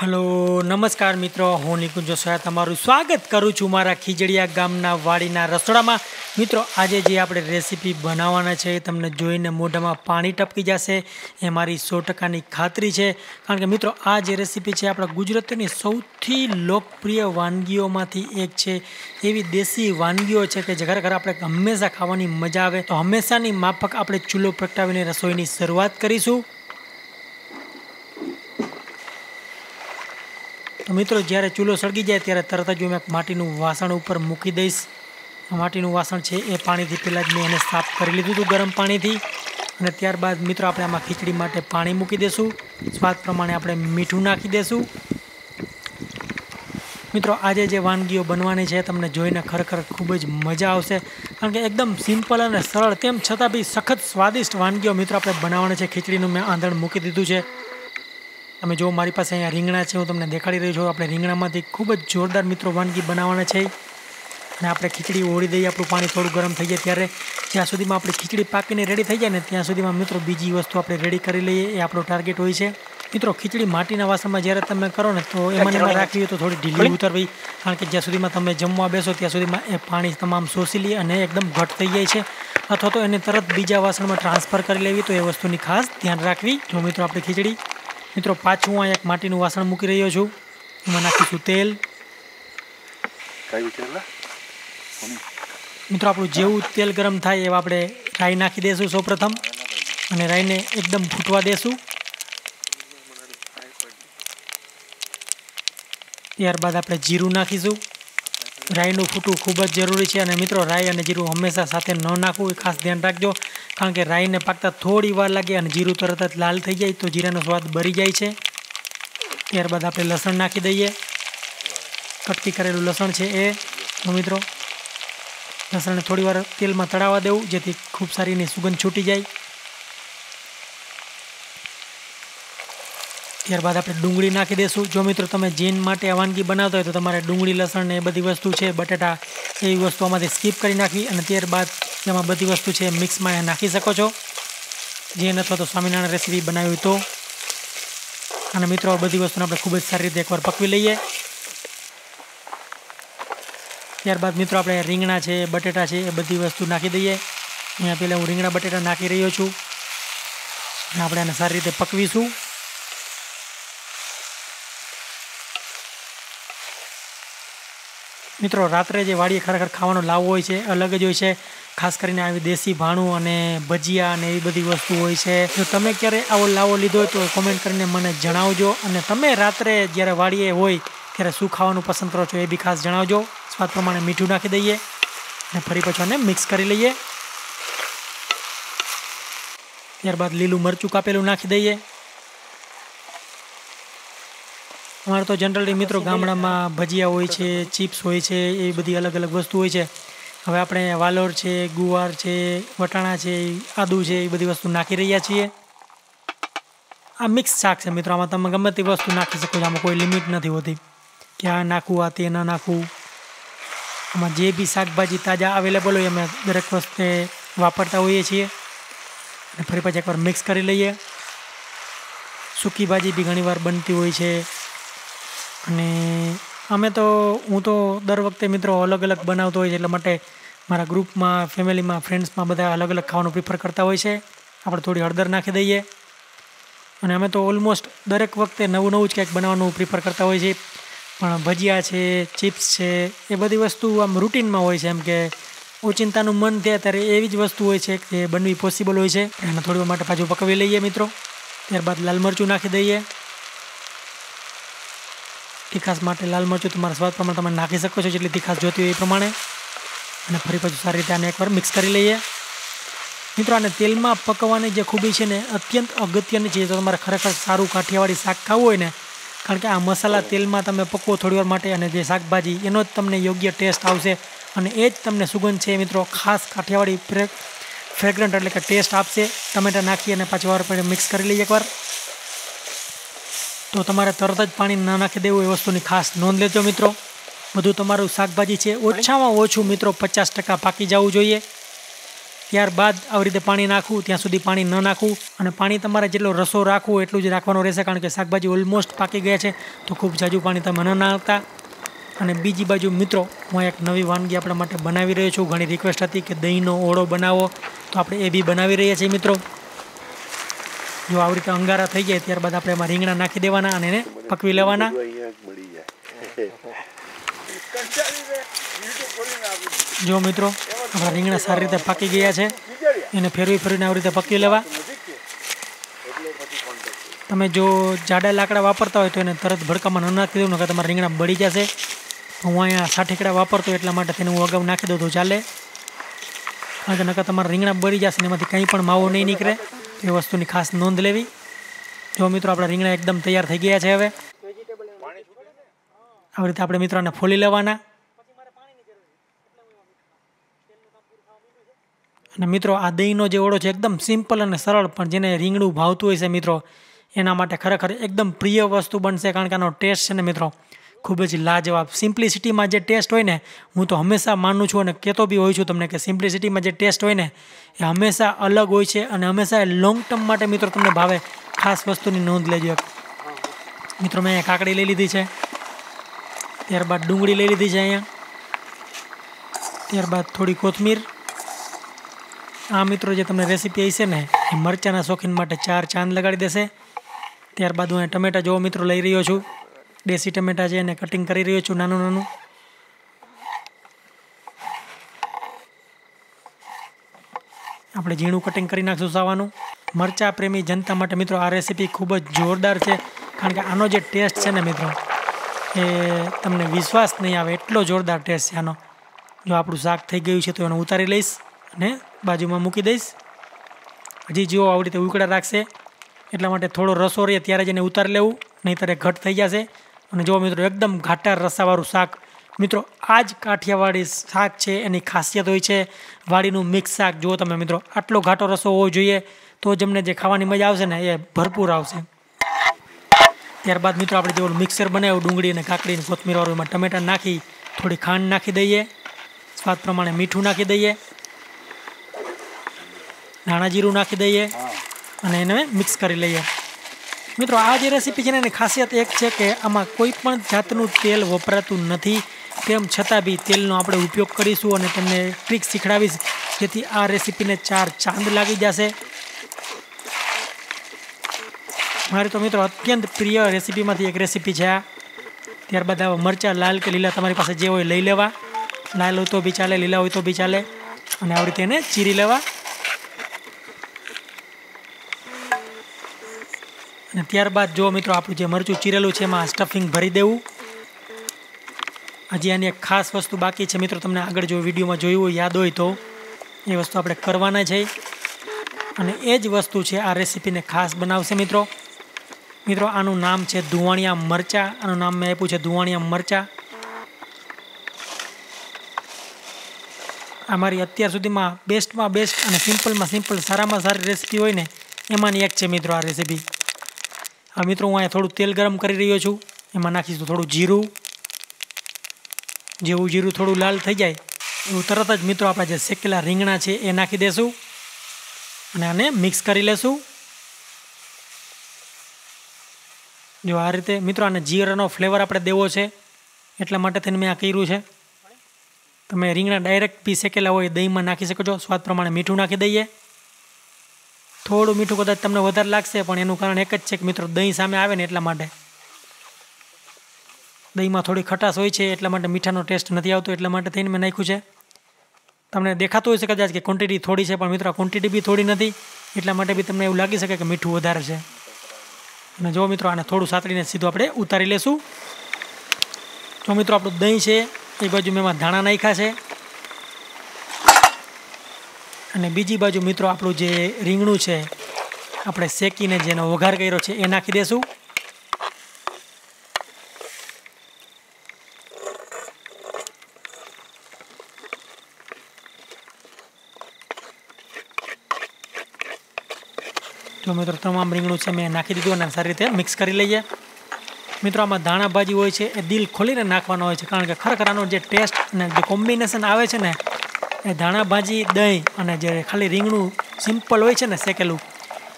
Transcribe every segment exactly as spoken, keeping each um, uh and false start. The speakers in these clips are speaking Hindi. हेलो नमस्कार मित्रों, हूँ निकुंज वसोया तमारू स्वागत करूँ छूँ मारा खीजड़िया गामना वाड़ीना रसोड़ामां। मित्रों आजे जे आपणे रेसिपी बनाववाना छे, तमने जोईने मोढामां पाणी टपकी जशे ए मारी सौ टकानी खातरी छे, कारण के मित्रों आ जे रेसिपी छे आपणा गुजरातनी सौथी लोकप्रिय वानगीओमांथी एक छे। एवी देशी वानगीओ छे के जे घर घर आपणे हमेशा खावानी मजा आवे। तो हमेशानी माफक आपणे चूल्हो प्रगटावीने रसोईनी शरूआत करीशुं। तो मित्रों जयरे चूल्हो सळगी जाए त्यारे तरत ज मैं माटीनुं वासण उपर मूकी दईश। माटीनुं वासण छे ए पाणीथी पहेला ज मैं एने साफ करी लीधुं हतुं गरम पाणीथी, अने त्यारबाद मित्रों आपणे आमां खीचड़ी माटे पाणी मूकी देशुं। स्वाद प्रमाणे आपणे मीठुं नाखी देशुं। मित्रों आजे जे वानगीओ बनवानी छे तमने जोईने खरेखर खूब ज मजा आवशे, कारण के एकदम सिंपल अने सरल तेम छतां बी सखत स्वादिष्ट वानगीओ मित्रों आपणे बनाववानी छे। खीचड़ीनुं मैं आंधण मूकी दीधुं छे। तमे जो मारी पास अहीं रींगणा छे, हूँ तमने देखाड़ी रह्यो छुं। आपणे रींगणामांथी खूब ज जोरदार मित्रों वानगी बनाववाना छे, अने आपणे खीचड़ी ओळी दઈએ। आपणुं पाणी थोड़ुं गरम थई जाए त्यारे ज्यां सुधीमां आपणी खीचड़ी पाकीने रेडी थई जाए ने त्यां सुधीमां मित्रों बीजी वस्तु आपणे रेडी करी लઈએ, ए आपणो टार्गेट होय छे। मित्रों खीचड़ी माटीना वासणमां ज्यारे तमे करो ने तो एमाने एम राखवी होय तो थोड़ी ढीली उतरवी, कारण के ज्यां सुधीमां तमे जमवा बेसो त्यां सुधीमां ए पाणी तमाम शोषी लीए अने एकदम घट थई जाए छे, अथवा तो एने तरत बीजा वासणमां ट्रांसफर करी लेवी। तो ए वस्तुनी खास ध्यान राखवी। जो मित्रों आपणी खीचड़ी मित्रों पाछुं हूँ एक माटीनुं वासण मूकी रह्यो छुं। एमां नाखीशुं तेल। मित्रों आपणुं जेवुं तेल गरम थाय एवा आपणे राई नाखी देशुं सौप्रथम, अने राईने एकदम फूटवा देशुं। त्यारबाद आपणे जीरुं नाखीशुं। राईनुं फूटवुं खूब ज जरूरी छे, अने मित्रों राई अने जीरुं हमेशा साथे न नाखवुं, खास ध्यान राखजो, कारण के राई ने पाकता थोड़ी वार लगे और जीरु तरत ज लाल थी जाए तो जीरानो स्वाद बरी जाए छे। त्यारबाद आपणे लसण नाखी दईए। कटकी करेलुं लसण छे ए तो मित्रों लसणने थोड़ी वार तेल में तळावा देवुं, जेथी खूब सारी एनी सुगंध छूटी जाए। त्यारबाद आपणे डूंगळी नाखी देशुं। जो मित्रों तमे जीन माटे वानगी बनावता होय तो तमारे डूंगळी लसण ने बधी वस्तु छे बटाटा ए वस्तु आमांथी स्कीप करी नाखी, अने त्यारबाद जेमां बधी वस्तु छे मिक्स में नाखी शको छो, जे नथवा तो स्वामीनारायण रेसिपी बनावी होय तो। अने मित्रों बधी वस्तुने आपणे खूब ज सारी रीते एकवार पकवी लईए। त्यारबाद मित्रों आपणे રીંગણા छे बटेटा छे ए बधी वस्तु नाखी दईए। अहींया पहेला हुं રીંગણા बटेटा नाखी रह्यो छुं, अने आपणे आने सारी रीते पकवीशुं। मित्रों रात्रे जे वाड़ीए खरेखर खावानो लावो होय छे अलग ज होय छे, खास करीने आवी देशी भाणुं अने भजिया अने एवी बधी वस्तु होय छे। जो तमे क्यारे आवो लावो लीधो होय तो कमेंट करीने मने जणावजो, अने तमे रात्रे ज्यारे वाड़ीए होय त्यारे शुं खावानुं पसंद करो छो ए बी खास जणावजो। स्वाद प्रमाणे मीठुं नाखी दઈએ अने फरी पाछुं आने मिक्स करी लઈએ। त्यारबाद લીલું મરચું કાપેલું નાખી દઈએ। अमारे तो जनरली मित्रों गामडामां भजिया होय छे, चिप्स होय छे, ए बधी अलग अलग वस्तु होय छे। हवे आपणे वालोर छे, गुवार छे, वटाणा छे, आदू छे ए बधी वस्तु नाखी रह्या छीए। आ मिक्स शाक छे मित्रों, आमां तमे गमे ते वस्तु नाखी शको छो, आमां कोई लिमिट नथी होती के आ नाखूं आ ते न नाखूं। आमां जे बी शाकभाजी ताजा अवेलेबल होय अमे दरेक वस्ते वापरता होईए छीए। फरी पाछी एकवार मिक्स करी लઈએ। સૂકી ભાજી બી ઘણીવાર બનતી હોય છે, અને અમે તો હું તો દર વખતે મિત્રો અલગ અલગ બનાવતો હોય છે, એટલે માટે મારા ગ્રુપમાં, ફેમિલીમાં, ફ્રેન્ડ્સમાં બધા અલગ અલગ ખાવાનું પ્રિફર કરતા હોય છે। આપણે થોડી હળદર નાખી દઈએ, અને અમે તો ઓલમોસ્ટ દરેક વખતે નવું નવું જ કંઈક બનાવવાનું પ્રિફર કરતા હોય છે, પણ ભજીયા છે, ચિપ્સ છે એ બધી વસ્તુ આમ રૂટિનમાં હોય છે, એમ કે ઓચિંતાનું મન થાય ત્યારે એવી જ વસ્તુ હોય છે કે બનવી પોસિબલ હોય છે। એને થોડી વાર માટે પાછું પકવી લઈએ મિત્રો। ત્યારબાદ લાલ મરચું નાખી દઈએ। तीखास माटे लाल मरचुं तमारा स्वाद प्रमाणे तमे नाखी शको छो, जेटली तीखास जोती होय ए प्रमाणे, अने फरी पाछुं सारी रीते आने एकवार मिक्स करी लઈએ। मित्रों आने तेलमां पकवવાની જે ખૂબી છે ને અત્યંત અગત્યની છે। જો તમારે ખરેખર સારું કાઠિયાવાડી શાક ખાવું હોય ને, કારણ કે આ મસાલા તેલમાં તમે પકવો થોડીવાર માટે, અને જે શાકભાજી એનો જ તમને યોગ્ય ટેસ્ટ આવશે, અને એ જ તમને સુગંધ છે મિત્રો ખાસ કાઠિયાવાડી ફ્રેગ્રન્ટ એટલે કે ટેસ્ટ આપશે। ટમેટાં નાખી અને પાછો વાર પર મિક્સ કરી લઈએ એકવાર। તો તમારે તરત જ પાણી ના નાખી દેવું એ વસ્તુની ખાસ નોંધ લેજો મિત્રો। બધું તમારું શાકભાજી છે ઓછામાં ઓછું મિત્રો પચાસ ટકા પાકી જવું જોઈએ। ત્યારબાદ આવી રીતે પાણી નાખવું, ત્યાં સુધી પાણી ન નાખવું અને પાણી તમારે જેટલો રસો રાખવો એટલું જ રાખવાનું રહેશે, કારણ કે શાકભાજી ઓલમોસ્ટ પાકી ગયા છે તો ખૂબ ઝાઝું પાણી તમે ન નાખતા। અને બીજી બાજુ મિત્રો હું એક નવી વાનગી આપણા માટે બનાવી રહ્યો છું, ઘણી રિક્વેસ્ટ હતી કે દહીંનો ઓળો બનાવો, તો આપણે એ બી બનાવી રહ્યા છીએ મિત્રો। જો આવી રીતે અંગારા થઈ જાય ત્યારબાદ આપણે એમાં રીંગણા નાખી દેવાના અને એને પકવી લેવાના। जो मित्रों हमारा रींगणा सारी रीते पाकी गया है, इन्हें फेरवी फेरवी आ रीते पकी लेवा। तमे जो जाडा लाकड़ा वापरता हो तो इन्हें तरत भड़का में न नाखी दो, नहीतर तमारा रींगणा बड़ी जशे। हूँ अँ साठेकड़ा वापरतो एटला माटे तेने हूँ अगाऊ नाखी दऊं तो चाले, कारण के नहीतर तमारा रींगणा बड़ी जशे ने एमांथी कंई पण मावो नहीं नीकळे। ए वस्तुनी खास नोंध लेवी। जो मित्रों आपणा रींगणा एकदम तैयार थई गया छे। हवे आ रीते आपणे मित्रों ने फोली लेवाना। અને મિત્રો આ દહીંનો જે ઓળો છે એકદમ સિમ્પલ અને સરળ, પણ જેને રીંગણું ભાવતું હોય છે મિત્રો એના માટે ખરેખર એકદમ પ્રિય વસ્તુ બનશે, કારણ કે આનો ટેસ્ટ છે ને મિત્રો ખૂબ જ લાજવાબ। સિમ્પ્લિસિટીમાં જે ટેસ્ટ હોય ને, હું તો હંમેશા માનું છું અને કહેતો બી હોઉં છું તમને કે સિમ્પ્લિસિટીમાં જે ટેસ્ટ હોય ને એ હંમેશા અલગ હોય છે અને હંમેશા લોંગ ટર્મ માટે મિત્રો તમને ભાવે। ખાસ વસ્તુની નોંધ લેજો મિત્રો। મેં અહીંયા કાકડી લઈ લીધી છે, ત્યારબાદ ડુંગળી લઈ લીધી છે અહીંયા, ત્યારબાદ થોડી કોથમીર। आ मित्रों जो तमने रेसिपी आई है ने मरचाना शौकीन माटे चार चांद लगाड़ी देशे। त्यारबाद हूँ टमेटा जो मित्रों लई रो छूँ, देशी टमेटा है कटिंग कर रो छूँ नानू नानू। आपणे झीणु कटिंग करी नाखशुं सावानू। मरचा प्रेमी जनता माटे मित्रों आ रेसिपी खूब ज जोरदार है, कारण के आनो जे टेस्ट है ने मित्रों ए तमने विश्वास नहीं आवे एटलो जोरदार टेस्ट है आनो। जो आपणुं शाक थई गयुं छे तो एने उतारी लईश ने बाजू में मूकी दईश। हजी जो आ रीते उकड़ा राखशे एटला माटे थोड़ो रसो रहे त्यारे जने उतारी लेवू, नहीतर घट थई जशे। अने जो मित्रों एकदम घाटा रसावाळुं शाक। मित्रों आज काठियावाड़ी शाक छे एनी खासियत होय छे वाड़ीनुं मिक्स शाक। जो तमे मित्रों आटलो घाटो रसो होवो जोईए तो जमने जे खावानी मजा आवशे ने ए भरपूर आवशे। त्यारबाद मित्रों आपणे जे ओलुं मिक्सर बनाव्युं डुंगळी अने काकडी अने कोथमीर वाळुं, एमां टमेटा नाखी थोड़ी खांड नाखी दईए, स्वाद प्रमाणे मीठुं नाखी दईए, धाणा जीरू नाखी दईए अने एने मिक्स करी लईए। मित्रों आ जे रेसिपी छे एनी खासियत एक छे के आमां कोईपण जातनुं तेल वपरातुं नथी, तेम छतां बी तेलनो आपणे उपयोग करीशुं अने तमने ट्रीक शीखवाडीश जेथी आ रेसिपीने चार चांद लागी जशे। मारी तो मित्रों अत्यंत प्रिय रेसिपीमांथी एक रेसिपी छे आ। त्यारबाद आवा मरचा लाल के लीला तमारी पासे जे होय लई लेवा, लाल होय तो बी चाले, लीला होय तो बी चाले, अने आ रीते एने चीरी लेवा। त्यारबाद जो मित्रों आप मरचू चीरेलू है एमां स्टफिंग भरी देवू। हजी आनी एक खास वस्तु बाकी है मित्रों, तमने आगळ जो विडियो में जोयुं याद होय तो ये वस्तु आपणे करवाना छे अने ए ज वस्तु है आ रेसिपी ने खास बनावशे। मित्रों मित्रों आनु नाम है धुवाणिया मरचा। आनु नाम मैं आप्युं छे धुवाणिया मरचा। अमारी अत्यार सुधीमां बेस्ट में बेस्ट अने सिम्पल में सिम्पल सारा में सारी रेसिपी होय ने एमांनी एक है मित्रों आ रेसिपी। हाँ मित्रों हूँ अँ थोड़ू तेल गरम कर रो छूँ, एम नाखीश थोड़ू जीरु। जेवू जीरु थोड़ू लाल थी जाए एवं तरत ज मित्रों अपना जो शेकेला रींगणा है ये नाखी देशूँ अने आने मिक्स कर लेशू। जो आ रीते मित्रों आने जीरानो फ्लेवर आपणे देवो छे एटला माटे थईने मैं आ कर्युं छे। तमे रींगणा डायरेक्ट बी शेकेला होय दही में नाखी शको छो, स्वाद प्रमाणे मीठुं नाखी दईए। थोड़ू मीठू कदाच तमने वधारे लागशे, पण एनुं कारण एक ज छे के मित्रों दही सामे आवे ने एटला माटे। दही में थोड़ी खटाश होय छे एटला माटे मीठानो टेस्ट नथी आवतो, एटला माटे थईने मैं नाख्युं छे। तमने देखातो होय छे कदाच के क्वॉन्टिटी थोड़ी छे, पण मित्रों क्वॉन्टिटी बी थोड़ी नथी, एटला माटे बी तमने एवुं लागी शके के मीठू वधारे छे। अने जो मित्रों आने थोड़ू सातळीने सीधो आपणे उतारी लेशुं। तो मित्रों आपणुं दही छे ए बाजु में एमां धाणा नाख्या छे अने बीजी बाजू मित्रों आपणुं जे रींगणुं छे आपणे शेकीने जेनो वघार कर्यो छे ए नाखी देशुं। तो मित्रों तमाम रींगणुं छे मैं नाखी दीधुं अने सारी रीते मिक्स करी लईए। मित्रों आमां धाणा भाजी होय छे ए दिल खोलीने नाखवानो होय छे, कारण के खरेखर आनो जे टेस्ट अने जे कोम्बिनेशन आवे छे ने એ ધાણા ભાજી દહીં અને જે ખાલી રીંગણું સિમ્પલ હોય છે ને શેકેલું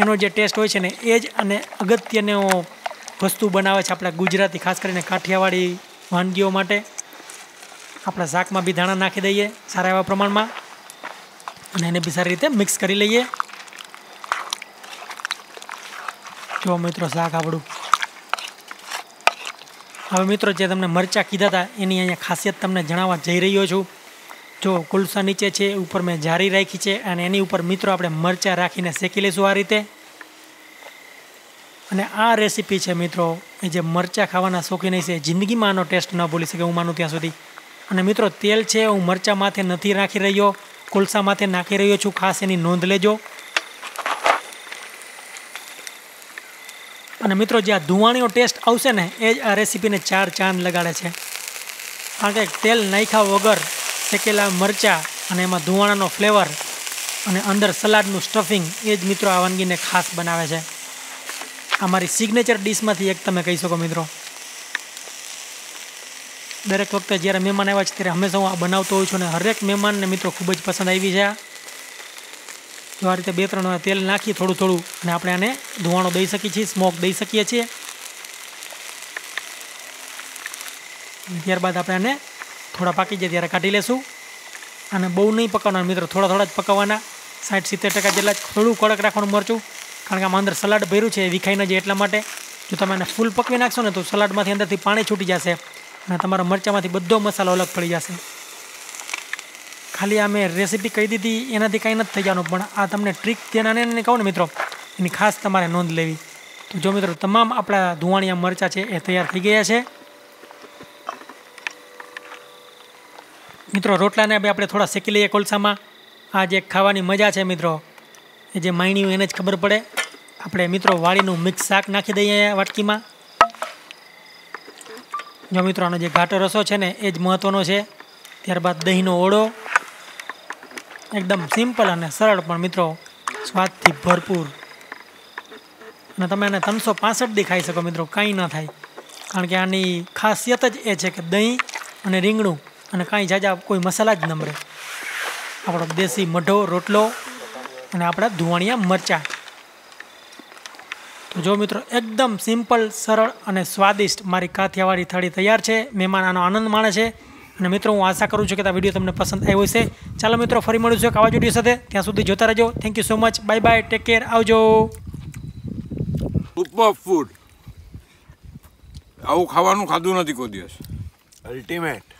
એનો જે ટેસ્ટ હોય છે ને એ જ અને અગત્યનો વસ્તુ બનાવે છે આપણા ગુજરાતી ખાસ કરીને કાઠિયાવાડી વાનગીઓ માટે। આપણે શાકમાં બી ધાણા નાખી દઈએ સારા એવા પ્રમાણમાં અને એને બી સારી રીતે મિક્સ કરી લઈએ। જો મિત્રો શાક આપણું હવે મિત્રો જે તમને મરચાં કીધા હતા એની અહીંયા ખાસિયત તમને જણાવવા જઈ રહ્યો છું। जो कुलसा नीचे है ऊपर मैं जारी राखी है और एनी ऊपर मित्रों आपणे मरचां राखीने शेकी लैशुं आ रीते। अने आ रेसिपी है मित्रों जे मरचां खावाना शौकीन छे जिंदगी में आनो टेस्ट न भूली सके हूँ मानूँ त्यां सुधी। अने मित्रों तेल है हूँ मरचां माथे नथी राखी रह्यो कुलसा माथे नाखी रह्यो छुं, खास एनी नोंध लेजो। अने मित्रों जे आ धुवाणीनो टेस्ट आवशे ने ए ज आ रेसिपीने चार चांद लगाड़े छे, कारण के तेल नाख्या वगर शेकेला मरचा अने एमां धुवाणानो फ्लेवर अने अंदर सलाडनुं स्टफिंग ए ज मित्रों आ वानगीने खास बनावे छे। अमारी सिग्नेचर डिश में एक तब कही सको मित्रों। दरेक वक्त जयरे मेहमान आया है तरह हमेशा हूँ आ बनावतो होऊं छुं। हरेक मेहमान ने मित्रों खूबज पसंद आई है। तो आ रीते बे त्रण तेल नाखी थोड़ू थोड़ू ने आपणे आने धुवाणो दई सकीए छीए, स्मोक दई सकीए छीए। त्यारबाद आपणे आने थोड़ा पाकी जाए त्यारे काढी लेशुं अने बहु नहीं पकाववाना मित्रों, थोड़ा थोड़ा ज पकाववाना। साठ सित्तेर टका जेटला थोड़ू कड़क राखवानुं मरचुं, कारण के आम अंदर सलाड भरू है विखाई न जाए एटला माटे। जो तमे एने फूल पकवी नाखशो ने तो सलाड मांथी अंदर थी पाणी छूटी जशे अने तमारा मरचा मांथी बधो मसालो अलग पड़ी जशे। खाली आ मैं रेसिपी कही दीधी एनाथी कंई नथी थई जानुं, पण आ तमने ट्रीक तेनाने ने कहो ने मित्रों एनी खास तमारे नोंध लेवी। तो जो मित्रों तमाम आपड़ा धुवाणिया मरचा है ए तैयार थई गया है। मित्रों रोटलाने बी आपणे थोड़ा शेकी लईए कोलसामां। आ जे खावानी मजा है मित्रों जे मायणीओ एने ज खबर पड़े। आपणे मित्रों वाळीनुं मिक्स शाक नाखी दઈએ वाटकीमां। जो मित्रों आनो जे घाटो रसो छे ने ए ज महत्वनो छे। ત્યારબાદ દહીંનો ઓળો, એકદમ સિમ્પલ અને સરળ પણ મિત્રો સ્વાદથી ભરપૂર અને તમે આને ત્રણસો પાસઠ દી ખાઈ શકો મિત્રો, કાંઈ ન થાય, કારણ કે આની ખાસિયત જ એ છે કે દહીં અને રીંગણું અને કાંઈ જાજા કોઈ મસાલા જ ન મળે। આપણો દેશી મઢો રોટલો અને આપણા ધુવાણિયા મરચાં। तो जो मित्रों एकदम सिम्पल सरल और स्वादिष्ट मारी काठियावाड़ी थाली तैयार है। मेहमान आनो आनंद माणे छे। अने मित्रों हूँ आशा करूँ छुं के आ वीडियो तमने पसंद आव्यो हशे। चलो मित्रों फरी मळीशुं एक आवा ज विडियो साथे, त्यां सुधी जोता रहेजो। Thank you so much, bye bye, take care, आवजो। सुपर फूड आवुं खावानुं खाधुं नथी कोई दिवस, अल्टिमेट।